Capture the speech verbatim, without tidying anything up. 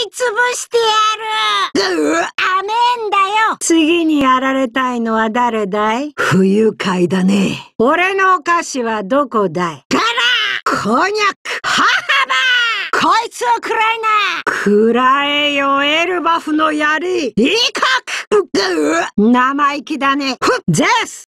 潰してやる。うう、甘えんだよ。次にやられたいのは誰だい？不愉快だね。俺のお菓子はどこだい？ガラ、こんにゃく、母ば、こいつをくらいな。くらえよ、エルバフの槍。威嚇。うう、生意気だね。ふっ、ゼス。